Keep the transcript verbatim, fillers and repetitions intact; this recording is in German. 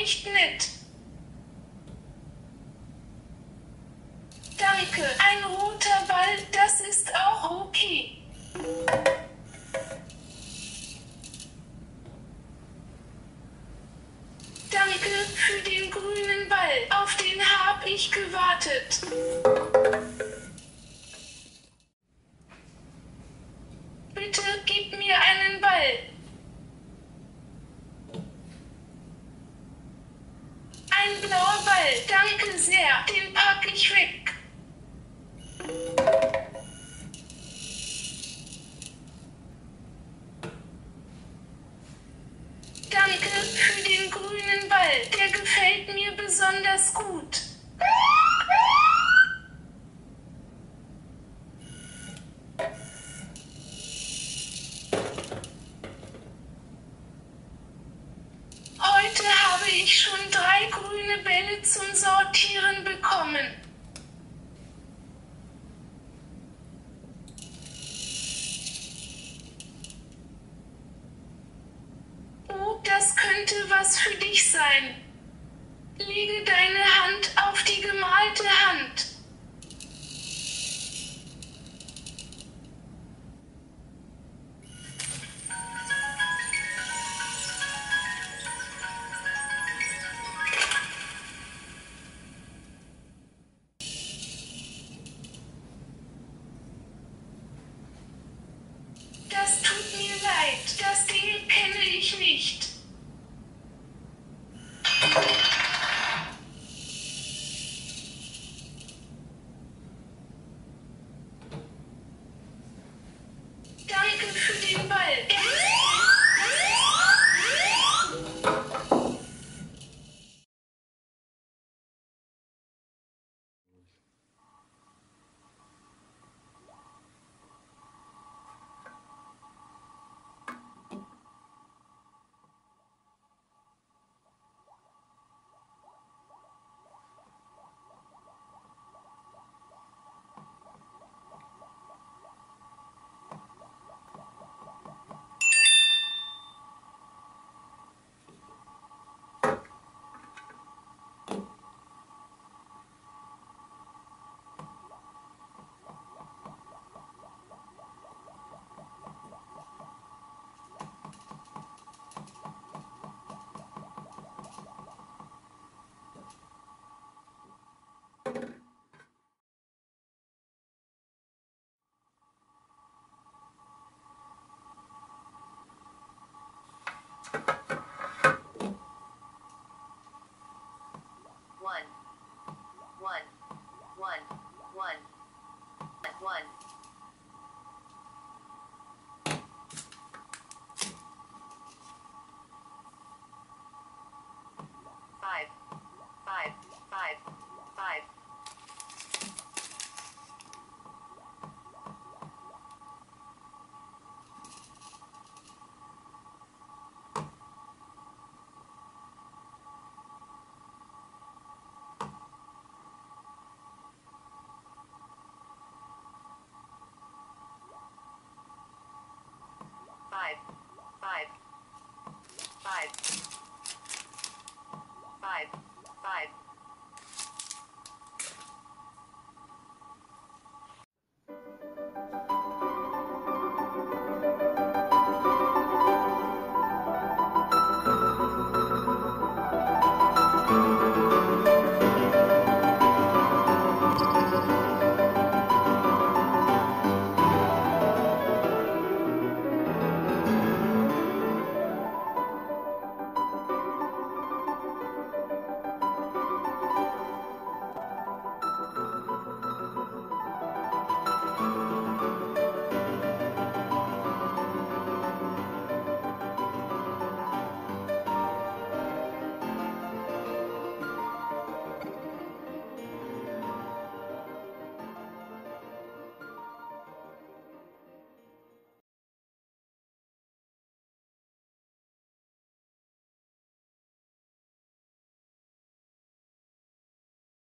nicht mit. Danke, ein roter Ball, das ist auch okay. Danke für den grünen Ball, auf den habe ich gewartet. Bitte gib mir einen Ball. Ein blauer Ball, danke sehr, den pack ich weg. Danke für den grünen Ball, der gefällt mir besonders gut. Heute habe ich schon drei grüne Bälle zum Sortieren bekommen. Das könnte was für dich sein. Lege deine Hand auf die gemalte Hand. Das tut mir leid, das Ding kenne ich nicht. Danke für den Ball. One. Five. Five. Five. Five. Five, five, five, five, five.